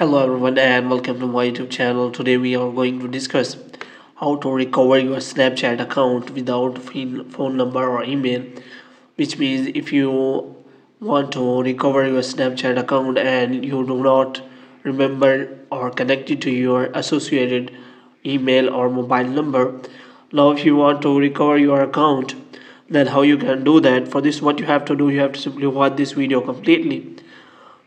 Hello everyone and welcome to my YouTube channel. Today we are going to discuss how to recover your Snapchat account without phone number or email, which means if you want to recover your Snapchat account and you do not remember or connect it to your associated email or mobile number. Now if you want to recover your account, then how you can do that? For this, what you have to do, you have to simply watch this video completely.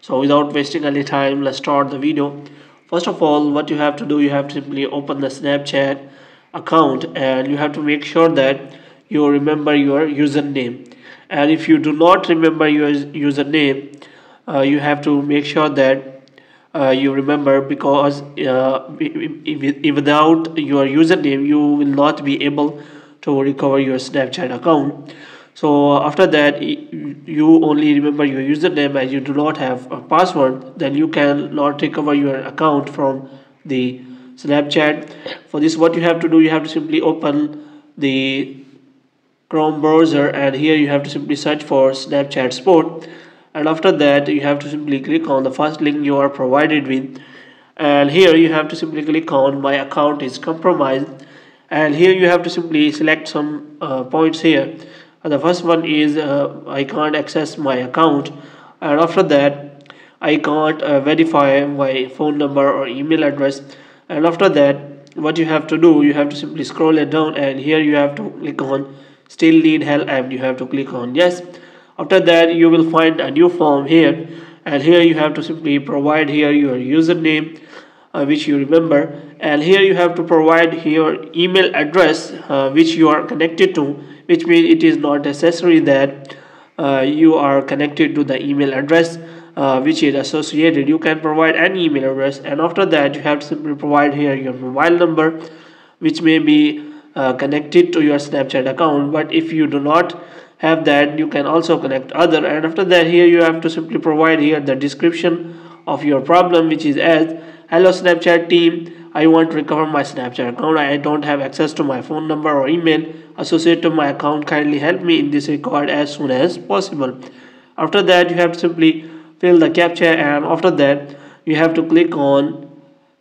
So without wasting any time, let's start the video. First of all, what you have to do, you have to simply open the Snapchat account and you have to make sure that you remember your username. And if you do not remember your username, you have to make sure that you remember, because without your username, you will not be able to recover your Snapchat account. So after that, you only remember your username and you do not have a password, then you cannot recover your account from the Snapchat. For this, what you have to do, you have to simply open the Chrome browser and here you have to simply search for Snapchat support, and after that you have to simply click on the first link you are provided with, and here you have to simply click on my account is compromised, and here you have to simply select some points here. The first one is I can't access my account, and after that I can't verify my phone number or email address, and after that what you have to do, you have to simply scroll it down and here you have to click on still need help and you have to click on yes. After that you will find a new form here, and here you have to simply provide here your username which you remember, and here you have to provide your email address which you are connected to, which means it is not necessary that you are connected to the email address which is associated. You can provide any email address, and after that you have to simply provide here your mobile number which may be connected to your Snapchat account, but if you do not have that, you can also connect other, and after that here you have to simply provide here the description of your problem, which is as hello Snapchat team, I want to recover my Snapchat account. I don't have access to my phone number or email associated to my account. Kindly help me in this regard as soon as possible. After that you have to simply fill the captcha, and after that you have to click on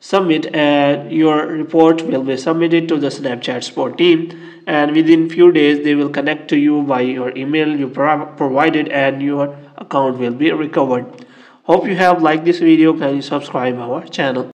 submit and your report will be submitted to the Snapchat support team, and within few days they will connect to you by your email you provided and your account will be recovered. Hope you have liked this video. Can you subscribe our channel?